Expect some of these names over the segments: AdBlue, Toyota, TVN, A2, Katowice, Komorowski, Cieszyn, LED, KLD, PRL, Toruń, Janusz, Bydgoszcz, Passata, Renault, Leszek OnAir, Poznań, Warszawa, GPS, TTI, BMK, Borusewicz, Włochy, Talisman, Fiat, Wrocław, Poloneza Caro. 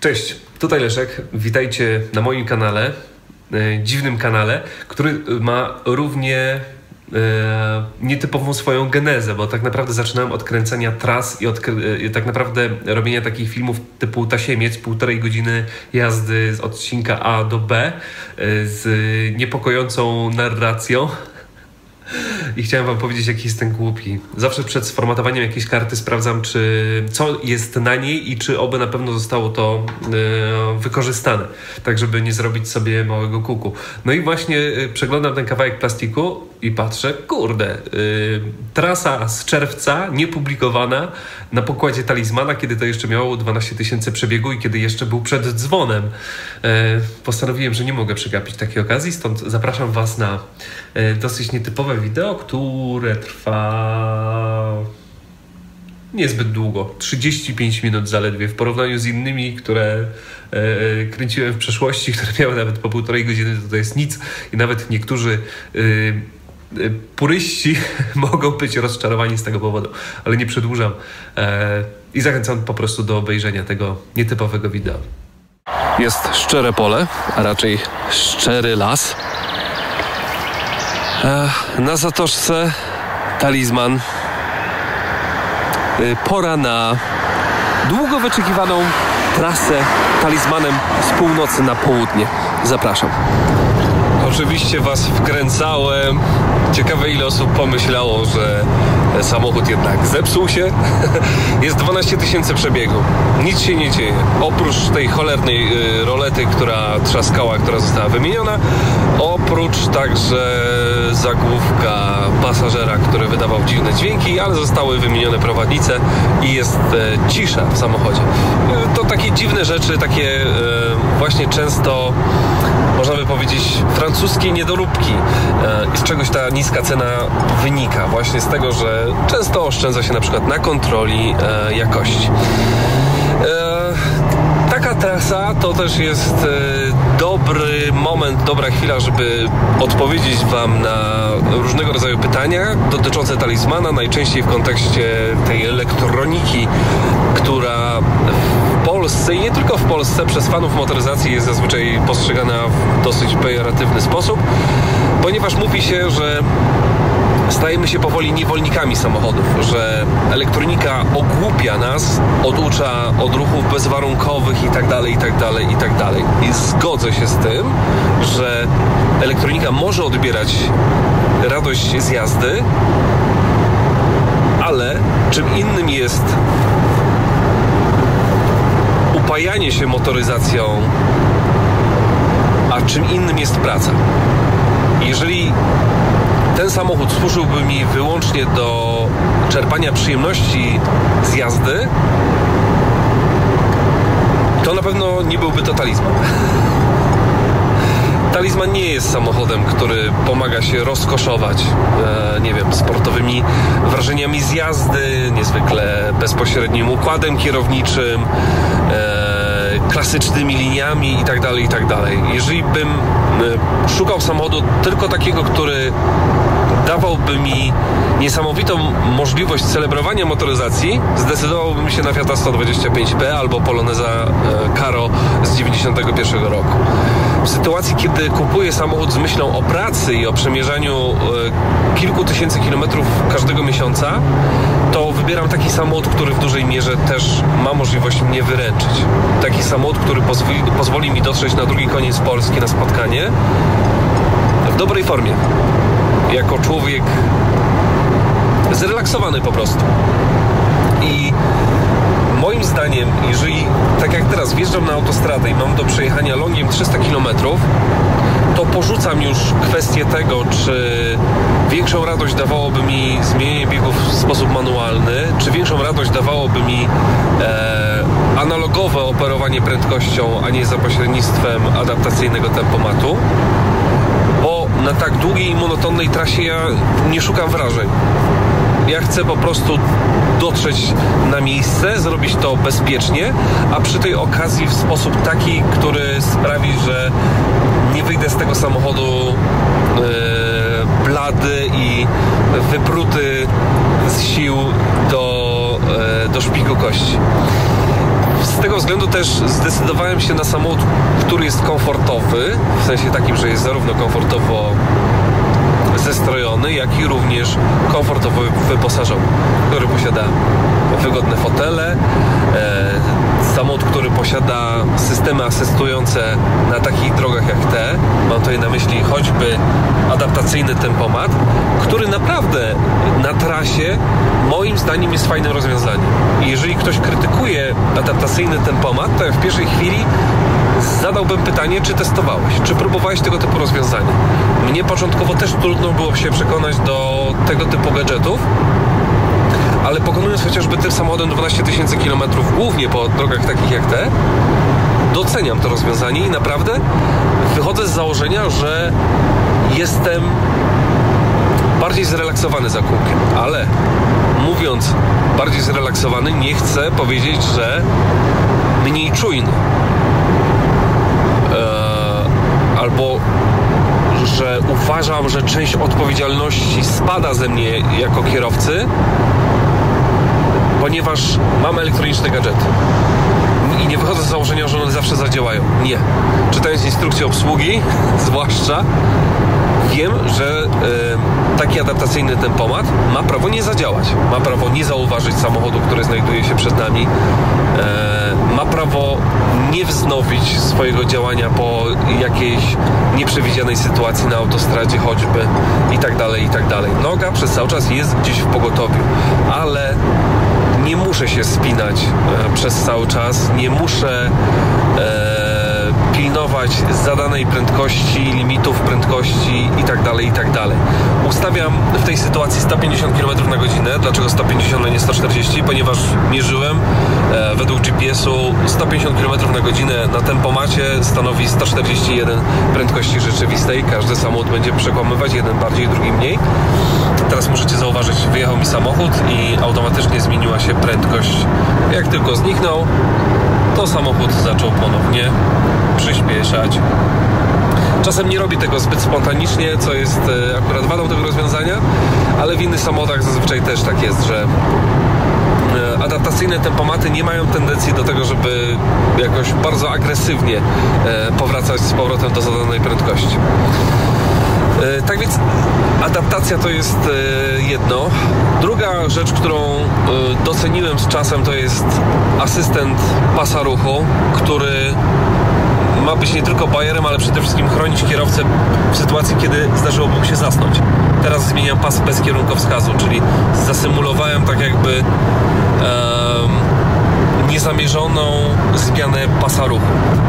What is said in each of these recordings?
Cześć, tutaj Leszek. Witajcie na moim kanale, dziwnym kanale, który ma równie nietypową swoją genezę, bo tak naprawdę zaczynałem od kręcenia tras i od tak naprawdę robienia takich filmów typu Tasiemiec, 1,5 godziny jazdy z odcinka A do B z niepokojącą narracją. I chciałem wam powiedzieć, jaki jestem głupi. Zawsze przed sformatowaniem jakiejś karty sprawdzam, co jest na niej i czy oby na pewno zostało to wykorzystane, tak żeby nie zrobić sobie małego kuku. No i właśnie przeglądam ten kawałek plastiku i patrzę, kurde, trasa z czerwca, niepublikowana, na pokładzie Talismana, kiedy to jeszcze miało 12 000 przebiegu i kiedy jeszcze był przed dzwonem. Postanowiłem, że nie mogę przegapić takiej okazji, stąd zapraszam was na dosyć nietypowe wideo, które trwa niezbyt długo, 35 minut zaledwie, w porównaniu z innymi, które kręciłem w przeszłości, które miały nawet po 1,5 godziny, to jest nic i nawet niektórzy puryści mogą być rozczarowani z tego powodu, ale nie przedłużam i zachęcam po prostu do obejrzenia tego nietypowego wideo. Jest szczere pole, a raczej szczery las. Na zatoczce Talisman. Pora na długo wyczekiwaną trasę Talismanem z północy na południe. Zapraszam. Oczywiście was wkręcałem. Ciekawe, ile osób pomyślało, że samochód jednak zepsuł się. Jest 12 000 przebiegu. Nic się nie dzieje. Oprócz tej cholernej rolety, która trzaskała, która została wymieniona. Oprócz także zagłówka pasażera, który wydawał dziwne dźwięki, ale zostały wymienione prowadnice i jest cisza w samochodzie. To takie dziwne rzeczy, takie właśnie często, można by powiedzieć, francuskie niedoróbki. Z czegoś ta niska cena wynika. Właśnie z tego, że często oszczędza się na przykład na kontroli jakości. Taka trasa to też jest dobry moment, dobra chwila, żeby odpowiedzieć wam na różnego rodzaju pytania dotyczące Talismana, najczęściej w kontekście tej elektroniki, która w Polsce i nie tylko w Polsce przez fanów motoryzacji jest zazwyczaj postrzegana w dosyć pejoratywny sposób, ponieważ mówi się, że stajemy się powoli niewolnikami samochodów, że elektronika ogłupia nas, oducza od ruchów bezwarunkowych itd. I zgodzę się z tym, że elektronika może odbierać radość z jazdy, ale czym innym jest upajanie się motoryzacją, a czym innym jest praca. Jeżeli ten samochód służyłby mi wyłącznie do czerpania przyjemności z jazdy, to na pewno nie byłby to Talisman. Talisman nie jest samochodem, który pomaga się rozkoszować, nie wiem, sportowymi wrażeniami z jazdy, niezwykle bezpośrednim układem kierowniczym, klasycznymi liniami itd. Jeżeli bym szukał samochodu tylko takiego, który dawałby mi niesamowitą możliwość celebrowania motoryzacji, zdecydowałbym się na Fiata 125B albo Poloneza Caro z 91 roku. W sytuacji, kiedy kupuję samochód z myślą o pracy i o przemierzaniu kilku tysięcy kilometrów każdego miesiąca, to wybieram taki samochód, który w dużej mierze też ma możliwość mnie wyręczyć. Taki samochód, który pozwoli mi dotrzeć na drugi koniec Polski, na spotkanie w dobrej formie. Jako człowiek zrelaksowany po prostu. I moim zdaniem, jeżeli tak jak teraz wjeżdżam na autostradę i mam do przejechania longiem 300 km, to porzucam już kwestię tego, czy większą radość dawałoby mi zmienienie biegów w sposób manualny, czy większą radość dawałoby mi analogowe operowanie prędkością, a nie za pośrednictwem adaptacyjnego tempomatu. Na tak długiej i monotonnej trasie ja nie szukam wrażeń. Ja chcę po prostu dotrzeć na miejsce, zrobić to bezpiecznie, a przy tej okazji w sposób taki, który sprawi, że nie wyjdę z tego samochodu blady i wypruty z sił do szpiku kości. Z tego względu też zdecydowałem się na samochód, który jest komfortowy, w sensie takim, że jest zarówno komfortowo zestrojony, jak i również komfortowo wyposażony, który posiada wygodne fotele, samochód, który posiada systemy asystujące na takich drogach jak te, mam tutaj na myśli choćby adaptacyjny tempomat, który naprawdę na trasie moim zdaniem jest fajnym rozwiązaniem. I jeżeli ktoś krytykuje adaptacyjny tempomat, to ja w pierwszej chwili zadałbym pytanie, czy testowałeś, czy próbowałeś tego typu rozwiązania. Mnie początkowo też trudno było się przekonać do tego typu gadżetów, ale pokonując chociażby tym samochodem 12 tysięcy kilometrów, głównie po drogach takich jak te, doceniam to rozwiązanie i naprawdę wychodzę z założenia, że jestem bardziej zrelaksowany zakupem. Ale mówiąc bardziej zrelaksowany, nie chcę powiedzieć, że mniej czujny. Albo że uważam, że część odpowiedzialności spada ze mnie jako kierowcy, ponieważ mam elektroniczne gadżety i nie wychodzę z założenia, że one zawsze zadziałają. Nie. Czytając instrukcję obsługi, zwłaszcza, wiem, że taki adaptacyjny tempomat ma prawo nie zadziałać, ma prawo nie zauważyć samochodu, który znajduje się przed nami, ma prawo nie wznowić swojego działania po jakiejś nieprzewidzianej sytuacji na autostradzie choćby i tak dalej, i tak dalej. Noga przez cały czas jest gdzieś w pogotowiu, ale nie muszę się spinać przez cały czas, nie muszę pilnować zadanej prędkości, limitów prędkości itd., itd. Ustawiam w tej sytuacji 150 km na godzinę. Dlaczego 150, a nie 140? Ponieważ mierzyłem według GPS-u 150 km na godzinę na tempomacie stanowi 141 prędkości rzeczywistej. Każdy samochód będzie przekłamywać, jeden bardziej, drugi mniej. Teraz możecie zauważyć, wyjechał mi samochód i automatycznie zmieniła się prędkość. Jak tylko zniknął, to samochód zaczął ponownie przyspieszać. Czasem nie robi tego zbyt spontanicznie, co jest akurat wadą tego rozwiązania, ale w innych samochodach zazwyczaj też tak jest, że adaptacyjne tempomaty nie mają tendencji do tego, żeby jakoś bardzo agresywnie powracać z powrotem do zadanej prędkości. Tak więc adaptacja to jest jedno. Druga rzecz, którą doceniłem z czasem, to jest asystent pasa ruchu, który ma być nie tylko bajerem, ale przede wszystkim chronić kierowcę w sytuacji, kiedy zdarzyłoby mu się zasnąć. Teraz zmieniam pas bez kierunkowskazu, czyli zasymulowałem tak jakby niezamierzoną zmianę pasa ruchu.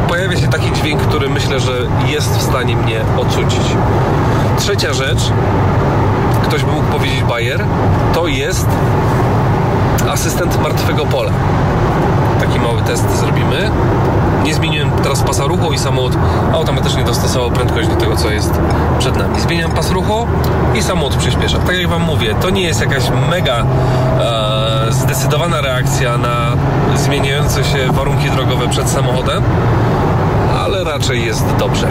Pojawia się taki dźwięk, który myślę, że jest w stanie mnie ocucić. Trzecia rzecz, ktoś by mógł powiedzieć bajer, to jest asystent martwego pola. Taki mały test zrobimy. Nie zmieniłem teraz pasa ruchu i samochód automatycznie dostosował prędkość do tego, co jest przed nami. Zmieniam pas ruchu i samochód przyspiesza. Tak jak Wam mówię, to nie jest jakaś mega zdecydowana reakcja na zmieniające się warunki drogowe przed samochodem, ale raczej jest dobrze.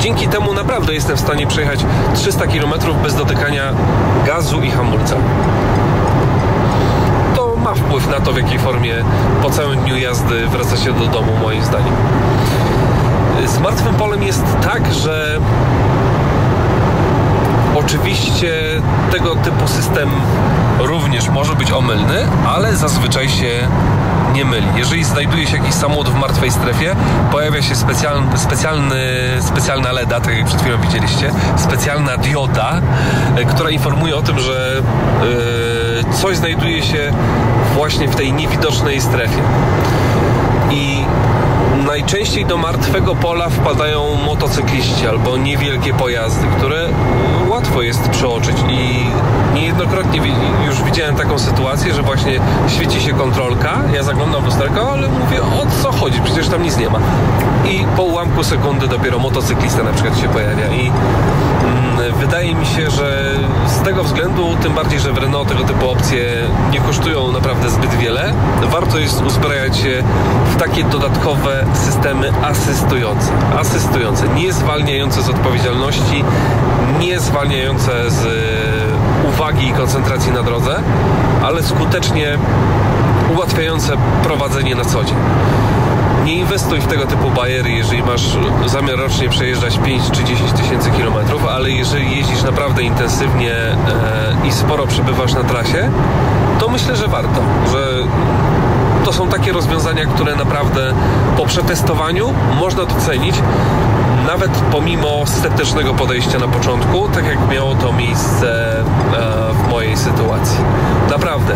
Dzięki temu naprawdę jestem w stanie przejechać 300 km bez dotykania gazu i hamulca. To ma wpływ na to, w jakiej formie po całym dniu jazdy wraca się do domu, moim zdaniem. Z martwym polem jest tak, że oczywiście tego typu system również może być omylny, ale zazwyczaj się nie myli. Jeżeli znajduje się jakiś samochód w martwej strefie, pojawia się specjalna LEDa, tak jak przed chwilą widzieliście, specjalna dioda, która informuje o tym, że coś znajduje się właśnie w tej niewidocznej strefie. I najczęściej do martwego pola wpadają motocykliści albo niewielkie pojazdy, które łatwo jest przeoczyć i niejednokrotnie już widziałem taką sytuację, że właśnie świeci się kontrolka, ja zaglądam w lusterko, ale mówię, o co chodzi, przecież tam nic nie ma. I po ułamku sekundy dopiero motocyklista na przykład się pojawia i wydaje mi się, że z tego względu, tym bardziej, że w Renault tego typu opcje nie kosztują naprawdę zbyt wiele, warto jest uzbrajać się w takie dodatkowe systemy asystujące, nie zwalniające z odpowiedzialności, nie zwalniające z uwagi i koncentracji na drodze, ale skutecznie ułatwiające prowadzenie na co dzień. Nie inwestuj w tego typu bajery, jeżeli masz zamiar rocznie przejeżdżać 5 czy 10 tysięcy kilometrów, ale jeżeli jeździsz naprawdę intensywnie i sporo przebywasz na trasie, to myślę, że warto, że to są takie rozwiązania, które naprawdę po przetestowaniu można docenić, nawet pomimo sceptycznego podejścia na początku, tak jak miało to miejsce w mojej sytuacji. Naprawdę,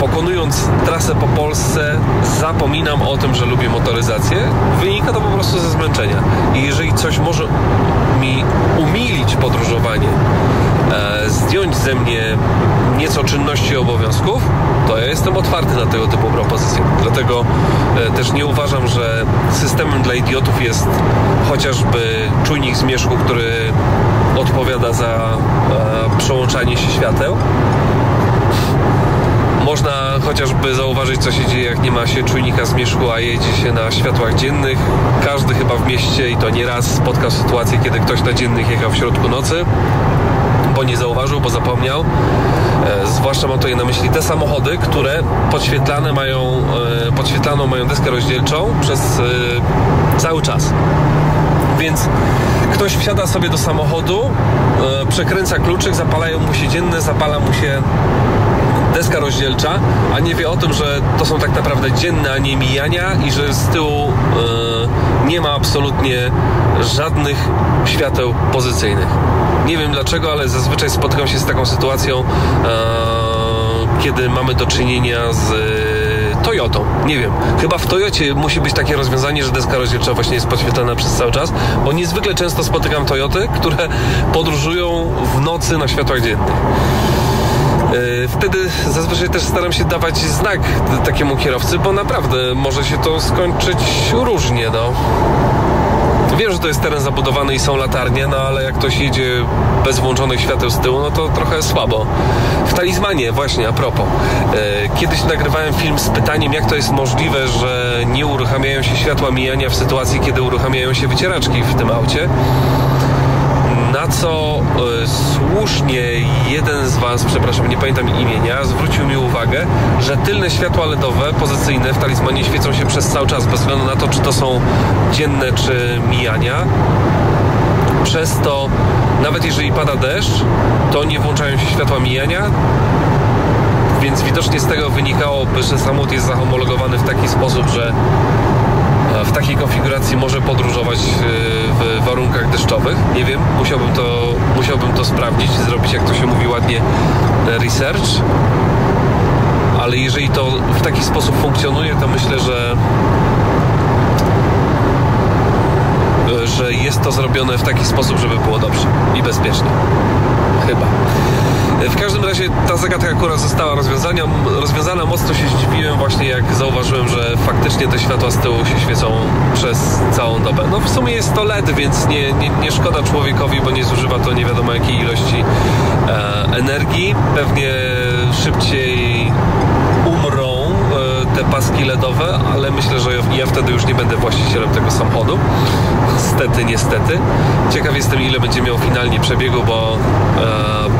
pokonując trasę po Polsce, zapominam o tym, że lubię motoryzację. Wynika to po prostu ze zmęczenia. I jeżeli coś może mi umilić podróżowanie, zdjąć ze mnie nieco czynności i obowiązków, to ja jestem otwarty na tego typu propozycje. Dlatego też nie uważam, że systemem dla idiotów jest chociażby czujnik zmierzchu, który odpowiada za przełączanie się świateł. Można chociażby zauważyć, co się dzieje, jak nie ma się czujnika zmierzchu, a jedzie się na światłach dziennych. Każdy chyba w mieście, i to nieraz, spotkał sytuację, kiedy ktoś na dziennych jechał w środku nocy, bo nie zauważył, bo zapomniał. Zwłaszcza mam tutaj na myśli te samochody, które podświetlaną mają deskę rozdzielczą przez cały czas. Więc ktoś wsiada sobie do samochodu, przekręca kluczyk, zapalają mu się dzienne, zapala mu się deska rozdzielcza, a nie wie o tym, że to są tak naprawdę dzienne, a nie mijania, i że z tyłu nie ma absolutnie żadnych świateł pozycyjnych. Nie wiem dlaczego, ale zazwyczaj spotykam się z taką sytuacją, kiedy mamy do czynienia z Toyotą. Nie wiem, chyba w Toyocie musi być takie rozwiązanie, że deska rozdzielcza właśnie jest podświetlana przez cały czas, bo niezwykle często spotykam Toyoty, które podróżują w nocy na światłach dziennych. Wtedy zazwyczaj też staram się dawać znak takiemu kierowcy, bo naprawdę może się to skończyć różnie, no. Wiem, że to jest teren zabudowany i są latarnie, no ale jak ktoś jedzie bez włączonych świateł z tyłu, no to trochę słabo. W Talismanie, właśnie a propos, kiedyś nagrywałem film z pytaniem, jak to jest możliwe, że nie uruchamiają się światła mijania w sytuacji, kiedy uruchamiają się wycieraczki w tym aucie. Na co słusznie jeden z Was, przepraszam, nie pamiętam imienia, zwrócił mi uwagę, że tylne światła LEDowe pozycyjne w Talismanie świecą się przez cały czas, bez względu na to, czy to są dzienne, czy mijania. Przez to, nawet jeżeli pada deszcz, to nie włączają się światła mijania, więc widocznie z tego wynikałoby, że samochód jest zahomologowany w taki sposób, że w takiej konfiguracji może podróżować w warunkach deszczowych. Nie wiem, musiałbym to sprawdzić, zrobić, jak to się mówi ładnie, research. Ale jeżeli to w taki sposób funkcjonuje, to myślę, że jest to zrobione w taki sposób, żeby było dobrze i bezpiecznie. Chyba. W każdym razie ta zagadka akurat została rozwiązana. Mocno się zdziwiłem właśnie, jak zauważyłem, że faktycznie te światła z tyłu się świecą przez całą dobę. No w sumie jest to LED, więc nie szkoda człowiekowi, bo nie zużywa to nie wiadomo jakiej ilości energii. Pewnie szybciej umrą te paski LEDowe, ale myślę, że ja wtedy już nie będę właścicielem tego samochodu. Niestety, niestety. Ciekaw jestem, ile będzie miał finalnie przebiegu, bo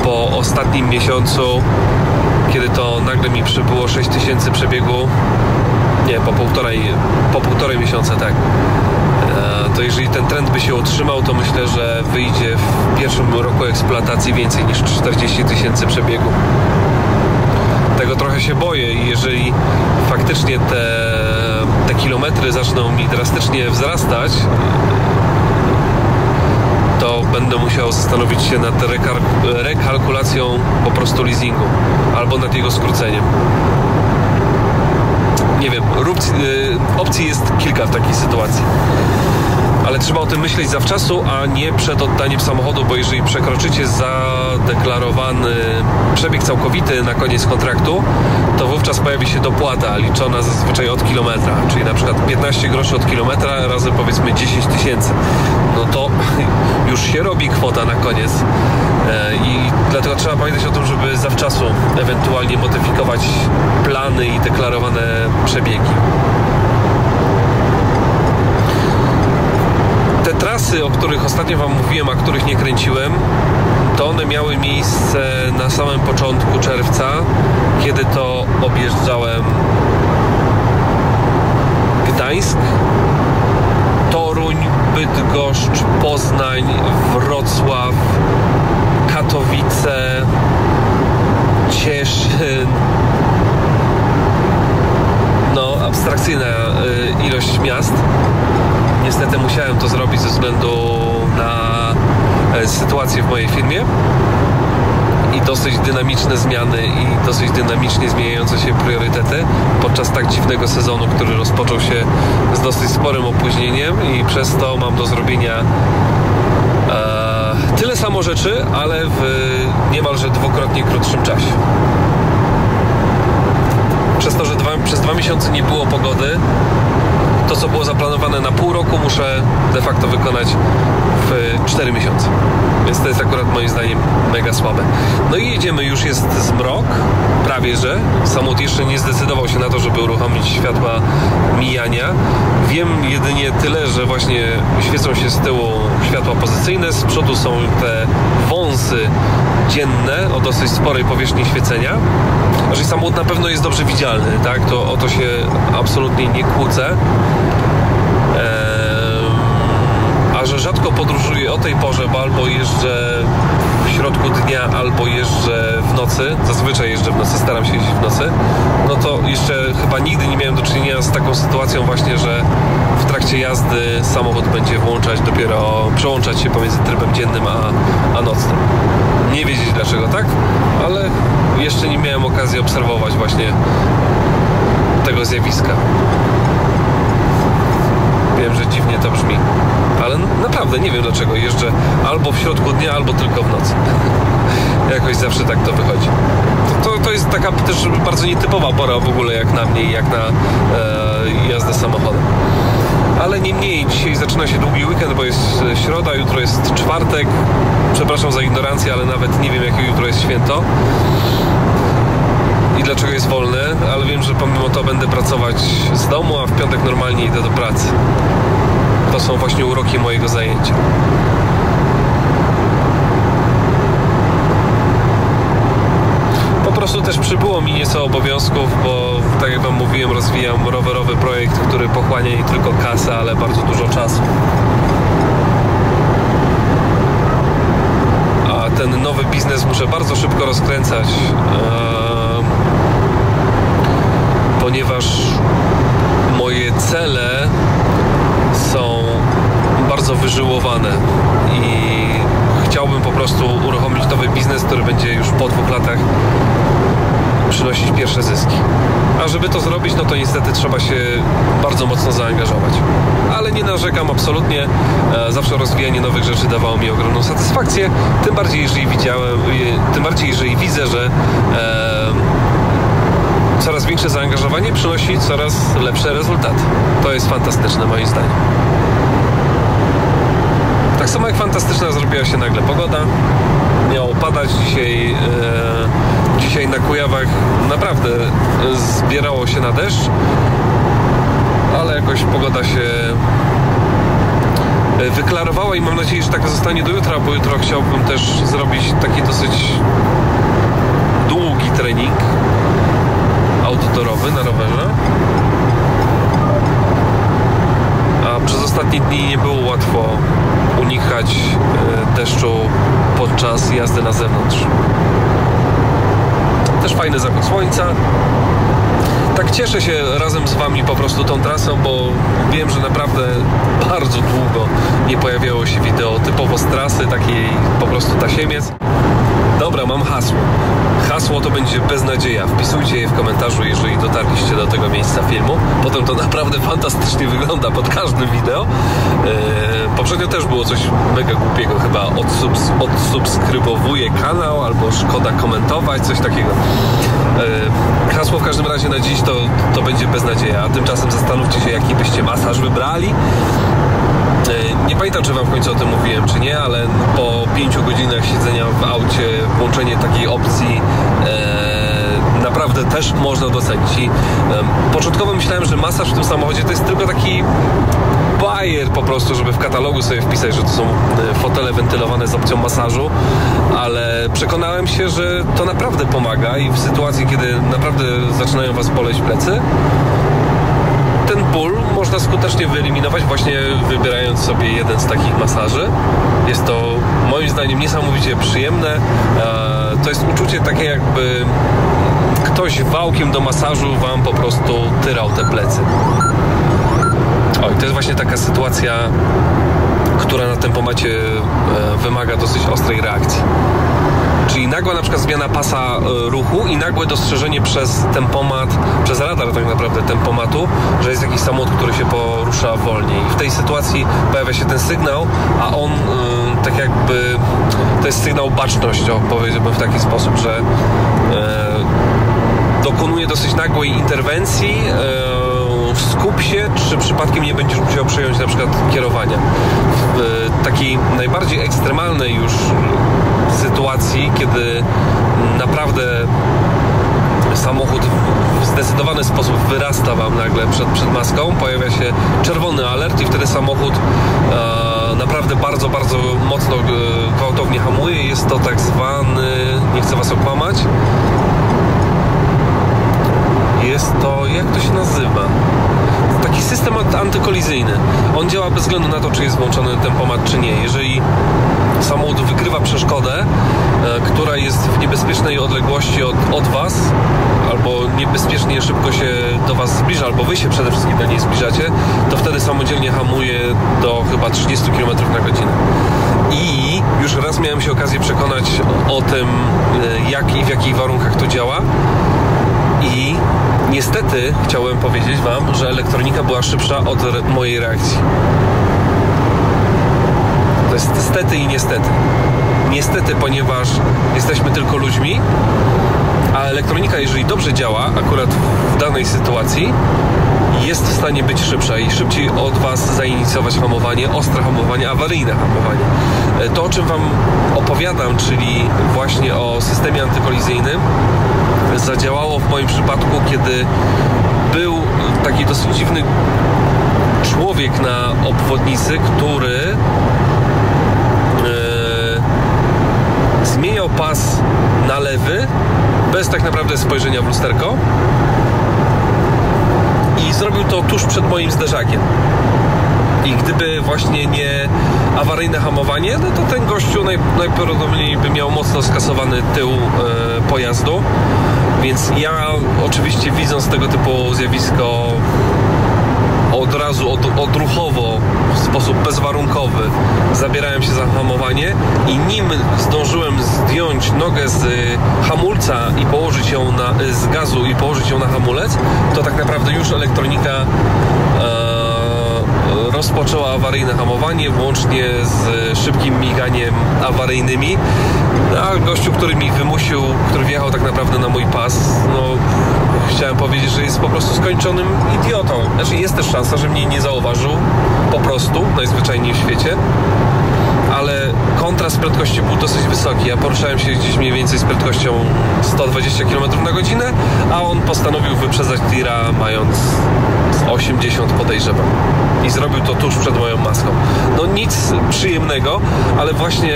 po ostatnim miesiącu, kiedy to nagle mi przybyło 6000 przebiegu, nie, po półtorej miesiąca, tak, to jeżeli ten trend by się utrzymał, to myślę, że wyjdzie w pierwszym roku eksploatacji więcej niż 40 000 przebiegu. Tego trochę się boję i jeżeli faktycznie te kilometry zaczną mi drastycznie wzrastać, to będę musiał zastanowić się nad rekalkulacją po prostu leasingu albo nad jego skróceniem. Nie wiem, opcji jest kilka w takiej sytuacji. Ale trzeba o tym myśleć zawczasu, a nie przed oddaniem samochodu, bo jeżeli przekroczycie zadeklarowany przebieg całkowity na koniec kontraktu, to wówczas pojawi się dopłata liczona zazwyczaj od kilometra, czyli na przykład 15 groszy od kilometra razy powiedzmy 10 000. No to już się robi kwota na koniec i dlatego trzeba pamiętać o tym, żeby zawczasu ewentualnie modyfikować plany i deklarowane przebiegi. Te trasy, o których ostatnio Wam mówiłem, a których nie kręciłem, To one miały miejsce na samym początku czerwca, kiedy to objeżdżałem Gdańsk, Toruń, Bydgoszcz, Poznań, Wrocław, Katowice, Cieszyn. No, abstrakcyjna ilość miast. Niestety musiałem to zrobić ze względu na sytuację w mojej firmie i dosyć dynamiczne zmiany i dosyć dynamicznie zmieniające się priorytety podczas tak dziwnego sezonu, który rozpoczął się z dosyć sporym opóźnieniem, i przez to mam do zrobienia tyle samo rzeczy, ale w niemalże dwukrotnie krótszym czasie. Przez to, że przez dwa miesiące nie było pogody, to co było zaplanowane na pół roku muszę de facto wykonać w 4 miesiące. Więc to jest akurat moim zdaniem mega słabe. No i jedziemy, już jest zmrok, prawie że. Samochód jeszcze nie zdecydował się na to, żeby uruchomić światła mijania. Wiem jedynie tyle, że właśnie świecą się z tyłu światła pozycyjne, z przodu są te wąsy dzienne o dosyć sporej powierzchni świecenia. Że samochód na pewno jest dobrze widzialny, tak? To o to się absolutnie nie kłócę. A że rzadko podróżuję o tej porze, bo albo jeżdżę w środku dnia, albo jeżdżę w nocy, zazwyczaj jeżdżę w nocy, staram się jeździć w nocy, no to jeszcze chyba nigdy nie miałem do czynienia z taką sytuacją właśnie, że w trakcie jazdy samochód będzie przełączać się pomiędzy trybem dziennym a nocnym. Nie wiedzieć dlaczego tak, ale jeszcze nie miałem okazji obserwować właśnie tego zjawiska. Wiem, że dziwnie to brzmi, ale naprawdę nie wiem dlaczego jeżdżę albo w środku dnia, albo tylko w nocy. Jakoś zawsze tak to wychodzi. To jest taka też bardzo nietypowa pora w ogóle, jak na mnie i jak na jazdę samochodem. Ale niemniej dzisiaj zaczyna się długi weekend, bo jest środa, jutro jest czwartek. Przepraszam za ignorancję, ale nawet nie wiem, jakie jutro jest święto i dlaczego jest wolne, ale wiem, że pomimo to będę pracować z domu, a w piątek normalnie idę do pracy. To są właśnie uroki mojego zajęcia. Po prostu też przybyło mi nieco obowiązków, bo tak jak Wam mówiłem, rozwijam rowerowy projekt, który pochłania nie tylko kasę, ale bardzo dużo czasu. A ten nowy biznes muszę bardzo szybko rozkręcać, ponieważ moje cele są bardzo wyżyłowane i chciałbym po prostu uruchomić nowy biznes, który będzie już po 2 latach przynosić pierwsze zyski. A żeby to zrobić, no to niestety trzeba się bardzo mocno zaangażować. Ale nie narzekam absolutnie. Zawsze rozwijanie nowych rzeczy dawało mi ogromną satysfakcję. Tym bardziej jeżeli widzę, że coraz większe zaangażowanie przynosi coraz lepsze rezultaty. To jest fantastyczne moim zdaniem. Tak samo jak fantastyczna zrobiła się nagle pogoda. Miało padać dzisiaj. Dzisiaj na Kujawach naprawdę zbierało się na deszcz, ale jakoś pogoda się wyklarowała i mam nadzieję, że tak zostanie do jutra, bo jutro chciałbym też zrobić taki dosyć długi trening outdoorowy na rowerze. A przez ostatnie dni nie było łatwo unikać deszczu podczas jazdy na zewnątrz. Też fajny zachód słońca. Tak cieszę się razem z Wami po prostu tą trasą, bo wiem, że naprawdę bardzo długo nie pojawiało się wideo typowo z trasy, takiej po prostu Tasiemiec. Dobra, mam hasło. Hasło to będzie beznadzieja. Wpisujcie je w komentarzu, jeżeli dotarliście do tego miejsca filmu. Potem to naprawdę fantastycznie wygląda pod każdym wideo. Poprzednio też było coś mega głupiego, chyba odsubskrybowuję kanał, albo szkoda komentować, coś takiego. Hasło w każdym razie na dziś to będzie beznadzieja. A tymczasem zastanówcie się, jaki byście masaż wybrali. Nie pamiętam, czy Wam w końcu o tym mówiłem, czy nie, ale po 5 godzinach siedzenia w aucie włączenie takiej opcji naprawdę też można docenić. Początkowo myślałem, że masaż w tym samochodzie to jest tylko taki bajer, po prostu, żeby w katalogu sobie wpisać, że to są fotele wentylowane z opcją masażu, ale przekonałem się, że to naprawdę pomaga i w sytuacji, kiedy naprawdę zaczynają Was boleć plecy, ten ból można skutecznie wyeliminować właśnie wybierając sobie jeden z takich masaży. Jest to moim zdaniem niesamowicie przyjemne. To jest uczucie takie, jakby ktoś wałkiem do masażu Wam po prostu tyrał te plecy. O, i to jest właśnie taka sytuacja, która na tempomacie wymaga dosyć ostrej reakcji. Czyli nagła na przykład zmiana pasa ruchu i nagłe dostrzeżenie przez tempomat, przez radar tak naprawdę tempomatu, że jest jakiś samochód, który się porusza wolniej. I w tej sytuacji pojawia się ten sygnał, a on tak jakby, to jest sygnał baczność, powiedziałbym w taki sposób, że dokonuje dosyć nagłej interwencji, skup się, czy przypadkiem nie będziesz musiał przejąć na przykład kierowania. W takiej najbardziej ekstremalnej już sytuacji, kiedy naprawdę samochód w zdecydowany sposób wyrasta Wam nagle przed maską, pojawia się czerwony alert i wtedy samochód naprawdę bardzo, bardzo mocno, gwałtownie hamuje. Jest to tak zwany, nie chcę Was okłamać, jest to, jak to się nazywa? Taki system antykolizyjny. On działa bez względu na to, czy jest włączony tempomat, czy nie. Jeżeli samochód wykrywa przeszkodę, która jest w niebezpiecznej odległości od Was, albo niebezpiecznie szybko się do Was zbliża, albo Wy się przede wszystkim do niej zbliżacie, to wtedy samodzielnie hamuje do chyba 30 km na godzinę. I już raz miałem się okazję przekonać o tym, jak i w jakich warunkach to działa. I niestety chciałem powiedzieć Wam, że elektronika była szybsza od mojej reakcji. To jest stety i niestety. Niestety, ponieważ jesteśmy tylko ludźmi, a elektronika, jeżeli dobrze działa, akurat w danej sytuacji, jest w stanie być szybsza i szybciej od Was zainicjować hamowanie, ostre hamowanie, awaryjne hamowanie. To, o czym Wam opowiadam, czyli właśnie o systemie antykolizyjnym, zadziałało w moim przypadku, kiedy był taki dosyć dziwny człowiek na obwodnicy, który zmieniał pas na lewy bez tak naprawdę spojrzenia w lusterko i zrobił to tuż przed moim zderzakiem. I gdyby właśnie nie awaryjne hamowanie, no to ten gościu najprawdopodobniej by miał mocno skasowany tył pojazdu. Więc ja oczywiście, widząc tego typu zjawisko, od razu odruchowo, w sposób bezwarunkowy zabierałem się za hamowanie i nim zdążyłem zdjąć nogę z hamulca i położyć ją z gazu i położyć ją na hamulec, to tak naprawdę już elektronika rozpoczęła awaryjne hamowanie, włącznie z szybkim miganiem awaryjnymi, a gościu, który mi wymusił, który wjechał tak naprawdę na mój pas, no chciałem powiedzieć, że jest po prostu skończonym idiotą. Znaczy, jest też szansa, że mnie nie zauważył, po prostu, najzwyczajniej w świecie, ale kontrast prędkości był dosyć wysoki. Ja poruszałem się gdzieś mniej więcej z prędkością 120 km na godzinę, a on postanowił wyprzedzać tira mając 80, podejrzewam. I zrobił to tuż przed moją maską. No nic przyjemnego, ale właśnie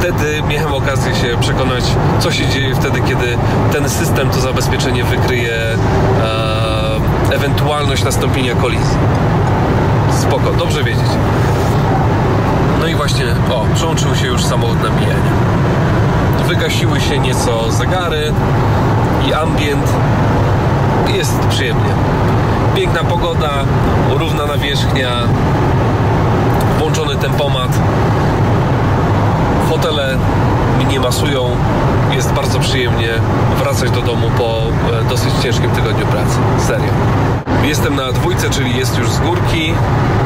wtedy miałem okazję się przekonać, co się dzieje wtedy, kiedy ten system, to zabezpieczenie wykryje ewentualność nastąpienia kolizji. Spoko, dobrze wiedzieć. No i właśnie, przełączył się już samochód na mijanie. Wygasiły się nieco zegary i ambient. Jest przyjemnie. Piękna pogoda, równa nawierzchnia, włączony tempomat, fotele mnie masują, jest bardzo przyjemnie wracać do domu po dosyć ciężkim tygodniu pracy, serio. Jestem na A2, czyli jest już z górki,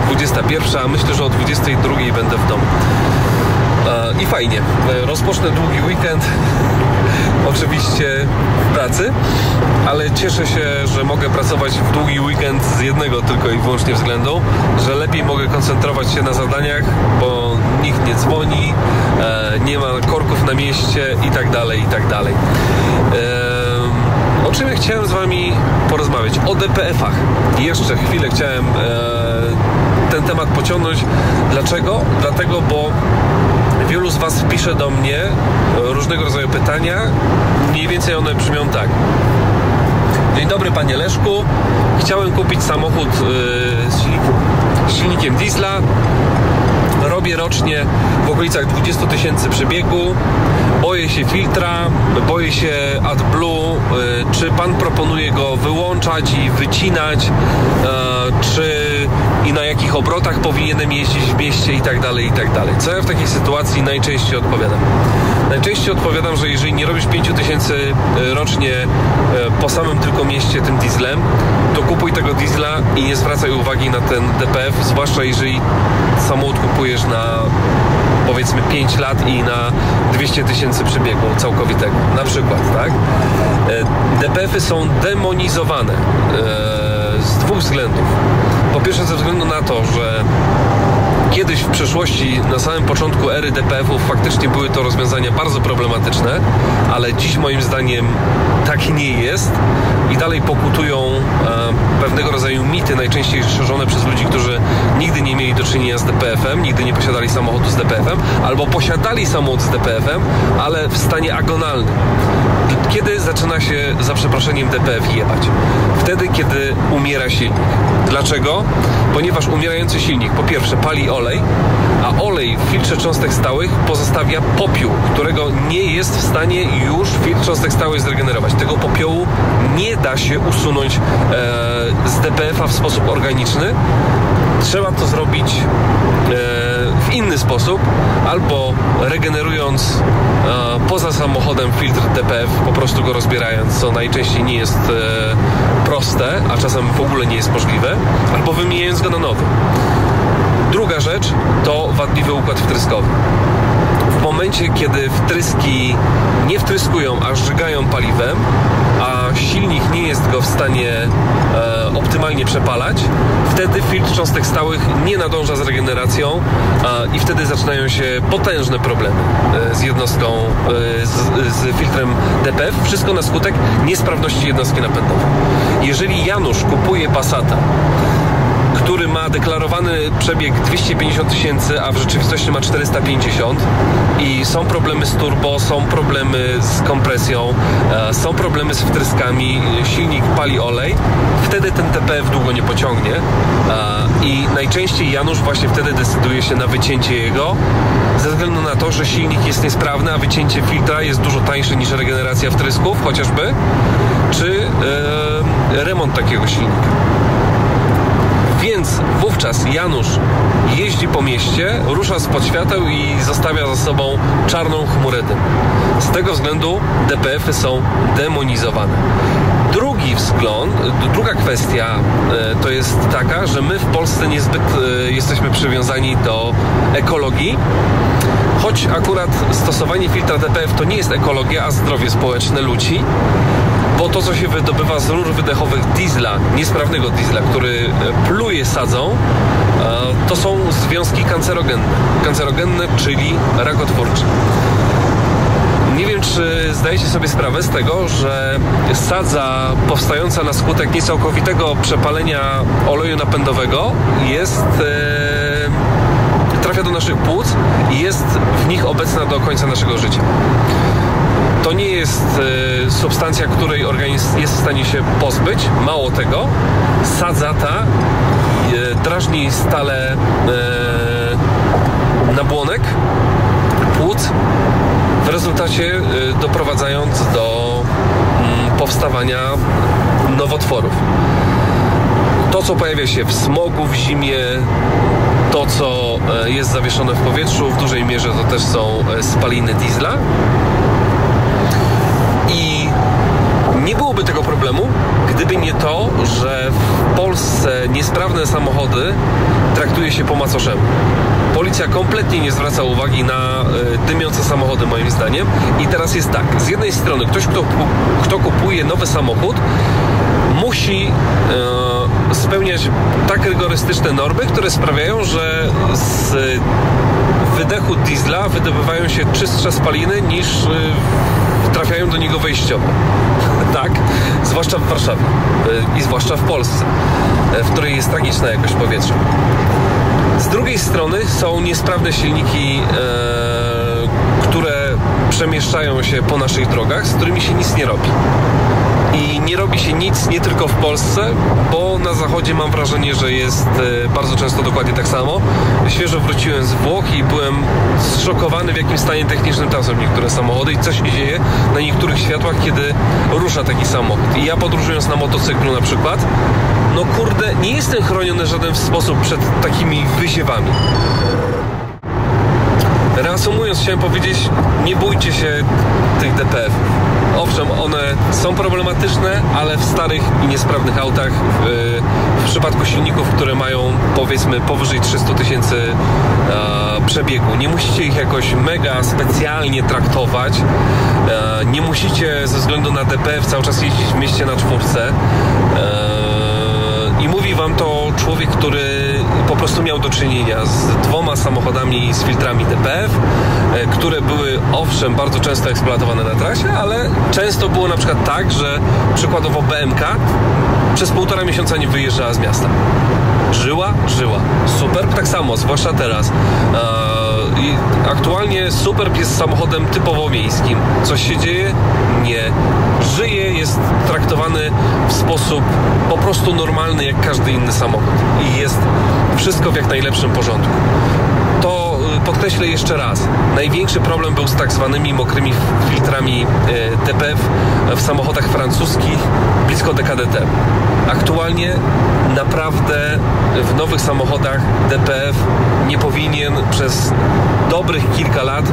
21, myślę, że o 22 będę w domu. I fajnie, rozpocznę długi weekend oczywiście w pracy, ale cieszę się, że mogę pracować w długi weekend z jednego tylko i wyłącznie względu, że lepiej mogę koncentrować się na zadaniach, bo nikt nie dzwoni, nie ma korków na mieście i tak dalej. O czym ja chciałem z Wami porozmawiać? O DPF-ach. Jeszcze chwilę chciałem ten temat pociągnąć. Dlaczego? Dlatego, bo wielu z Was pisze do mnie różnego rodzaju pytania. Mniej więcej one brzmią tak. Dzień dobry, Panie Leszku. Chciałem kupić samochód z silnikiem diesla. Robię rocznie w okolicach 20 tysięcy przebiegu. Boję się filtra, boję się AdBlue. Czy Pan proponuje go wyłączać i wycinać? Czy i na jakich obrotach powinienem jeździć w mieście i tak dalej, i tak dalej. Co ja w takiej sytuacji najczęściej odpowiadam? Najczęściej odpowiadam, że jeżeli nie robisz 5000 rocznie po samym tylko mieście tym dieslem, to kupuj tego diesla i nie zwracaj uwagi na ten DPF, zwłaszcza jeżeli samochód kupujesz na powiedzmy 5 lat i na 200 tysięcy przebiegu całkowitego, na przykład, tak? DPF-y są demonizowane z dwóch względów. Po pierwsze, ze względu na to, że kiedyś w przeszłości, na samym początku ery DPF-ów, faktycznie były to rozwiązania bardzo problematyczne, ale dziś moim zdaniem tak nie jest i dalej pokutują pewnego rodzaju mity, najczęściej szerzone przez ludzi, którzy nigdy nie mieli do czynienia z DPF-em, nigdy nie posiadali samochodu z DPF-em, albo posiadali samochód z DPF-em, ale w stanie agonalnym. Kiedy zaczyna się, za przeproszeniem, DPF jebać? Wtedy, kiedy umiera silnik. Dlaczego? Ponieważ umierający silnik, po pierwsze, pali olej, a olej w filtrze cząstek stałych pozostawia popiół, którego nie jest w stanie już filtr cząstek stałych zregenerować. Tego popiołu nie da się usunąć z DPF-a w sposób organiczny. Trzeba to zrobić w inny sposób, albo regenerując poza samochodem filtr DPF, po prostu go rozbierając, co najczęściej nie jest proste, a czasem w ogóle nie jest możliwe, albo wymieniając go na nowy. Druga rzecz to wadliwy układ wtryskowy. W momencie, kiedy wtryski nie wtryskują, a żgają paliwem, a silnik nie jest go w stanie optymalnie przepalać, wtedy filtr cząstek stałych nie nadąża z regeneracją i wtedy zaczynają się potężne problemy z jednostką, z filtrem DPF. Wszystko na skutek niesprawności jednostki napędowej. Jeżeli Janusz kupuje Passata, który ma deklarowany przebieg 250 tysięcy, a w rzeczywistości ma 450 i są problemy z turbo, są problemy z kompresją, są problemy z wtryskami, silnik pali olej, wtedy ten DPF długo nie pociągnie i najczęściej Janusz właśnie wtedy decyduje się na wycięcie jego, ze względu na to, że silnik jest niesprawny, a wycięcie filtra jest dużo tańsze niż regeneracja wtrysków chociażby, czy remont takiego silnika. Więc wówczas Janusz jeździ po mieście, rusza spod świateł i zostawia za sobą czarną chmurę dymu. Z tego względu DPF-y są demonizowane. Druga kwestia to jest taka, że my w Polsce niezbyt jesteśmy przywiązani do ekologii, choć akurat stosowanie filtra DPF to nie jest ekologia, a zdrowie społeczne ludzi. Bo to, co się wydobywa z rur wydechowych diesla, niesprawnego diesla, który pluje sadzą, to są związki kancerogenne, czyli rakotwórcze. Nie wiem, czy zdajecie sobie sprawę z tego, że sadza powstająca na skutek niecałkowitego przepalenia oleju napędowego jest trafia do naszych płuc i jest w nich obecna do końca naszego życia. To nie jest substancja, której organizm jest w stanie się pozbyć. Mało tego, sadza ta drażni stale nabłonek płuc, w rezultacie doprowadzając do powstawania nowotworów. To, co pojawia się w smogu w zimie, to, co jest zawieszone w powietrzu, w dużej mierze to też są spaliny diesla. I nie byłoby tego problemu, gdyby nie to, że w Polsce niesprawne samochody traktuje się po macoszemu. Policja kompletnie nie zwraca uwagi na dymiące samochody, moim zdaniem. I teraz jest tak, z jednej strony ktoś, kto kupuje nowy samochód, musi spełniać tak rygorystyczne normy, które sprawiają, że z wydechu diesla wydobywają się czystsze spaliny niż trafiają do niego wejściowo. Tak? Zwłaszcza w Warszawie i zwłaszcza w Polsce, w której jest tragiczna jakość powietrza. Z drugiej strony są niesprawne silniki, które przemieszczają się po naszych drogach, z którymi się nic nie robi. I nie robi się nic nie tylko w Polsce, bo na zachodzie mam wrażenie, że jest bardzo często dokładnie tak samo. Świeżo wróciłem z Włoch i byłem zszokowany, w jakim stanie technicznym tam są niektóre samochody i co się dzieje na niektórych światłach, kiedy rusza taki samochód. I ja, podróżując na motocyklu na przykład, no kurde, nie jestem chroniony w żaden sposób przed takimi wyziewami. Reasumując, chciałem powiedzieć, nie bójcie się tych DPF. Owszem, one są problematyczne, ale w starych i niesprawnych autach, w przypadku silników, które mają, powiedzmy, powyżej 300 000 przebiegu, nie musicie ich jakoś mega specjalnie traktować, nie musicie ze względu na DPF cały czas jeździć w mieście na czwórce. I mówi wam to człowiek, który po prostu miał do czynienia z dwoma samochodami z filtrami DPF, które były owszem bardzo często eksploatowane na trasie, ale często było na przykład tak, że przykładowo BMK przez 1,5 miesiąca nie wyjeżdżała z miasta. Żyła. Superb tak samo, zwłaszcza teraz. I aktualnie Superb jest samochodem typowo miejskim. Coś się dzieje? Nie. Żyje, jest traktowany w sposób po prostu normalny jak każdy inny samochód i jest wszystko w jak najlepszym porządku. To podkreślę jeszcze raz. Największy problem był z tak zwanymi mokrymi filtrami DPF w samochodach francuskich blisko dekady temu. Aktualnie naprawdę w nowych samochodach DPF nie powinien przez dobrych kilka lat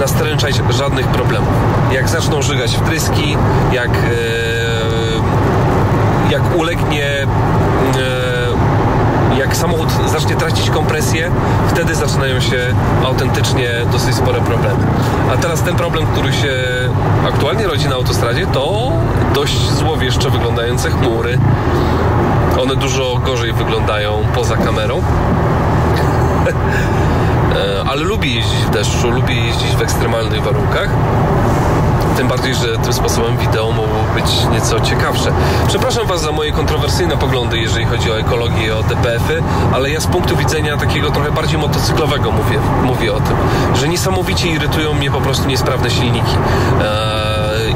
nastręczać żadnych problemów. Jak zaczną żygać wtryski, jak ulegnie, jak samochód zacznie tracić kompresję, wtedy zaczynają się autentycznie dosyć spore problemy. A teraz ten problem, który się aktualnie rodzi na autostradzie, to dość złowieszcze wyglądające chmury. One dużo gorzej wyglądają poza kamerą. Ale lubię jeździć w deszczu, lubię jeździć w ekstremalnych warunkach. Tym bardziej, że tym sposobem wideo mogło być nieco ciekawsze. Przepraszam was za moje kontrowersyjne poglądy, jeżeli chodzi o ekologię i o DPF-y, ale ja z punktu widzenia takiego trochę bardziej motocyklowego mówię o tym, że niesamowicie irytują mnie po prostu niesprawne silniki.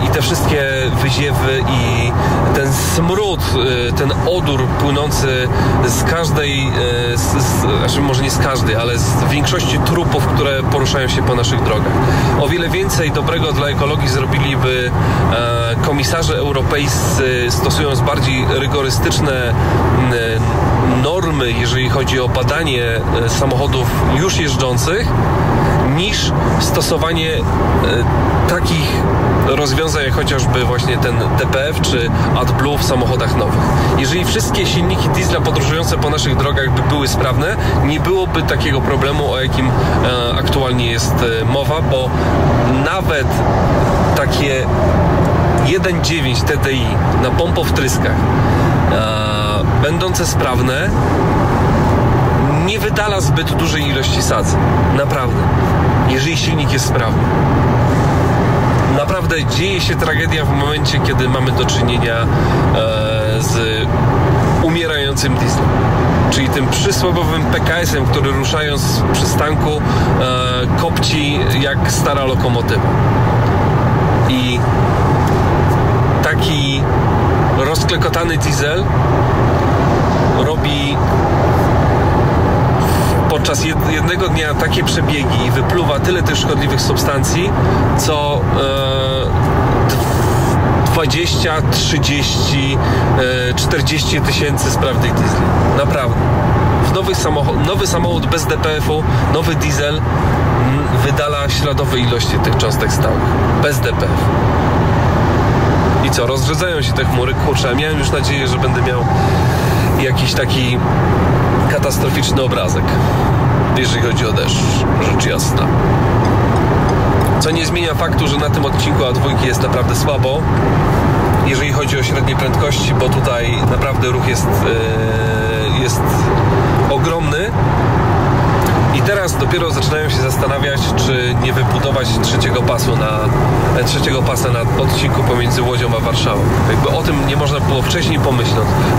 I te wszystkie wyziewy i ten smród, ten odór płynący z każdej, znaczy może nie z każdej, ale z większości trupów, które poruszają się po naszych drogach. O wiele więcej dobrego dla ekologii zrobiliby komisarze europejscy, stosując bardziej rygorystyczne normy, jeżeli chodzi o badanie samochodów już jeżdżących, niż stosowanie takich rozwiązań jak chociażby właśnie ten DPF czy AdBlue w samochodach nowych. Jeżeli wszystkie silniki diesla podróżujące po naszych drogach by były sprawne, nie byłoby takiego problemu, o jakim aktualnie jest mowa, bo nawet takie 1.9 TTI na pompowtryskach będące sprawne nie wydala zbyt dużej ilości sadzy. Naprawdę. Jeżeli silnik jest sprawny. Naprawdę dzieje się tragedia w momencie, kiedy mamy do czynienia z umierającym dieslem. Czyli tym przysłowiowym PKS-em, który ruszając z przystanku kopci jak stara lokomotywa. I taki rozklekotany diesel robi podczas jednego dnia takie przebiegi i wypluwa tyle tych szkodliwych substancji, co 20, 30, 40 tysięcy sprawnych diesli. Naprawdę. Nowy samochód bez DPF-u, nowy diesel wydala śladowe ilości tych cząstek stałych. Bez DPF. I co? Rozrzedzają się te chmury. Kurczę, miałem już nadzieję, że będę miał jakiś taki katastroficzny obrazek, jeżeli chodzi o deszcz, rzecz jasna. Co nie zmienia faktu, że na tym odcinku A2 jest naprawdę słabo, jeżeli chodzi o średnie prędkości, bo tutaj naprawdę ruch jest ogromny I teraz dopiero zaczynają się zastanawiać, czy nie wybudować trzeciego pasa na odcinku pomiędzy Łodzią a Warszawą. Jakby o tym nie można było wcześniej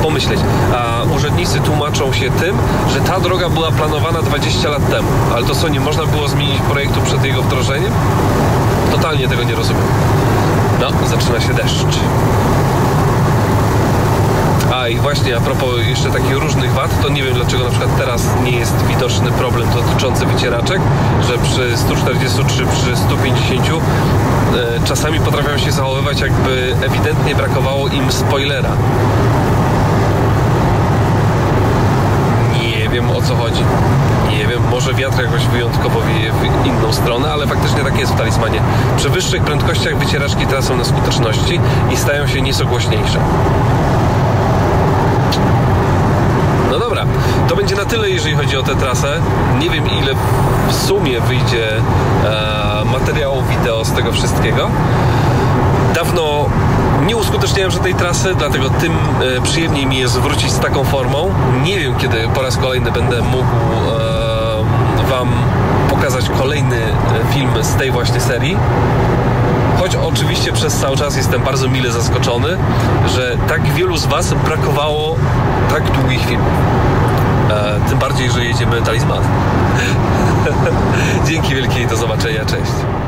pomyśleć. A urzędnicy tłumaczą się tym, że ta droga była planowana 20 lat temu. Ale to co, nie można było zmienić projektu przed jego wdrożeniem? Totalnie tego nie rozumiem. No, zaczyna się deszcz. A i właśnie, a propos jeszcze takich różnych wad, to nie wiem dlaczego na przykład teraz nie jest widoczny problem dotyczący wycieraczek, że przy 143, przy 150 czasami potrafią się zachowywać, jakby ewidentnie brakowało im spoilera. Nie wiem o co chodzi. Nie wiem, może wiatr jakoś wyjątkowo wieje w inną stronę, ale faktycznie tak jest w Talismanie. Przy wyższych prędkościach wycieraczki tracą na skuteczności i stają się nieco głośniejsze. No dobra, to będzie na tyle, jeżeli chodzi o tę trasę. Nie wiem, ile w sumie wyjdzie materiału wideo z tego wszystkiego. Dawno nie uskuteczniałem tej trasy, dlatego tym przyjemniej mi jest wrócić z taką formą. Nie wiem, kiedy po raz kolejny będę mógł Wam pokazać kolejny film z tej właśnie serii. Choć oczywiście przez cały czas jestem bardzo mile zaskoczony, że tak wielu z Was brakowało tak długich filmów. Tym bardziej, że jedziemy Talisman. Dzięki wielkie i do zobaczenia. Cześć.